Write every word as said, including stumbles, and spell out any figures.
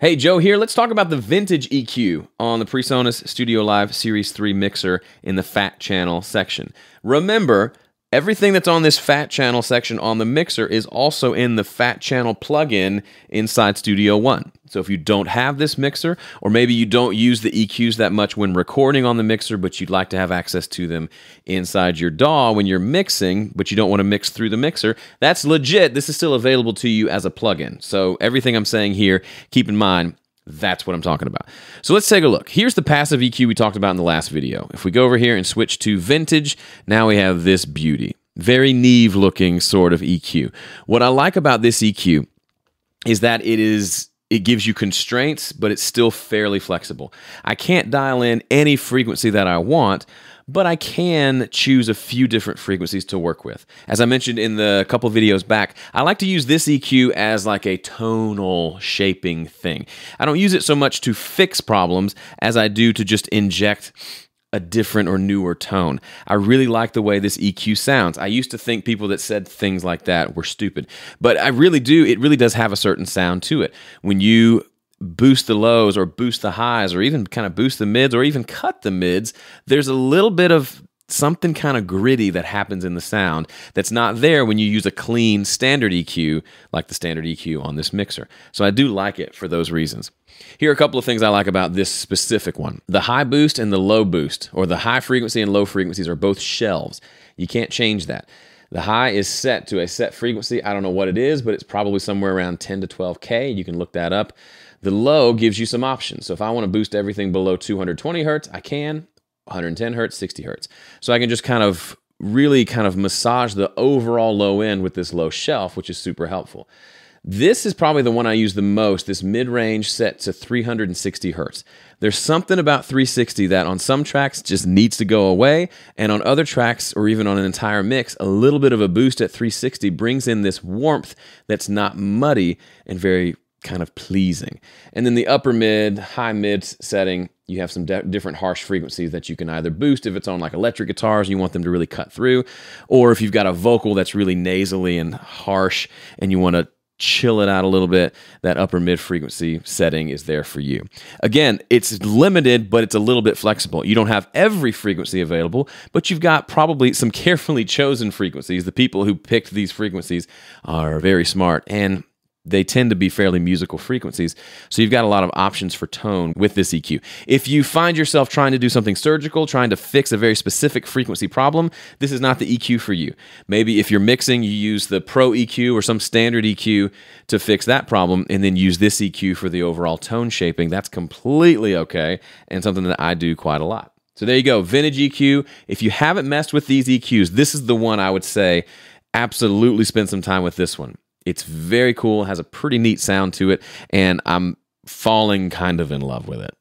Hey, Joe here. Let's talk about the vintage E Q on the PreSonus Studio Live Series three mixer in the Fat Channel section. Remember, everything that's on this Fat Channel section on the mixer is also in the Fat Channel plugin inside Studio One. So if you don't have this mixer, or maybe you don't use the E Qs that much when recording on the mixer, but you'd like to have access to them inside your D A W when you're mixing, but you don't want to mix through the mixer, that's legit. This is still available to you as a plugin. So everything I'm saying here, keep in mind, that's what I'm talking about. So let's take a look. Here's the passive E Q we talked about in the last video. If we go over here and switch to vintage, now we have this beauty. Very Neve looking sort of E Q. What I like about this E Q is that it is... it gives you constraints, but it's still fairly flexible. I can't dial in any frequency that I want, but I can choose a few different frequencies to work with. As I mentioned in the couple videos back, I like to use this E Q as like a tonal shaping thing. I don't use it so much to fix problems as I do to just inject a different or newer tone. I really like the way this E Q sounds. I used to think people that said things like that were stupid, but I really do, it really does have a certain sound to it. When you boost the lows or boost the highs or even kind of boost the mids or even cut the mids, there's a little bit of something kind of gritty that happens in the sound that's not there when you use a clean standard E Q like the standard E Q on this mixer. So I do like it for those reasons. Here are a couple of things I like about this specific one. The high boost and the low boost, or the high frequency and low frequencies, are both shelves. You can't change that. The high is set to a set frequency. I don't know what it is, but it's probably somewhere around ten to twelve K. You can look that up. The low gives you some options. So if I want to boost everything below two hundred twenty hertz, I can. one hundred ten hertz, sixty hertz. So I can just kind of really kind of massage the overall low end with this low shelf, which is super helpful. This is probably the one I use the most, this mid-range set to three hundred sixty hertz. There's something about three sixty that on some tracks just needs to go away, and on other tracks, or even on an entire mix, a little bit of a boost at three sixty brings in this warmth that's not muddy and very kind of pleasing. And then the upper mid, high mid setting, you have some different harsh frequencies that you can either boost if it's on like electric guitars and you want them to really cut through, or if you've got a vocal that's really nasally and harsh and you want to chill it out a little bit, that upper mid frequency setting is there for you. Again, it's limited, but it's a little bit flexible. You don't have every frequency available, but you've got probably some carefully chosen frequencies. The people who picked these frequencies are very smart, and they tend to be fairly musical frequencies, so you've got a lot of options for tone with this E Q. If you find yourself trying to do something surgical, trying to fix a very specific frequency problem, this is not the E Q for you. Maybe if you're mixing, you use the Pro E Q or some standard E Q to fix that problem, and then use this E Q for the overall tone shaping. That's completely okay, and something that I do quite a lot. So there you go, vintage E Q. If you haven't messed with these E Qs, this is the one I would say absolutely spend some time with this one. It's very cool, has a pretty neat sound to it, and I'm falling kind of in love with it.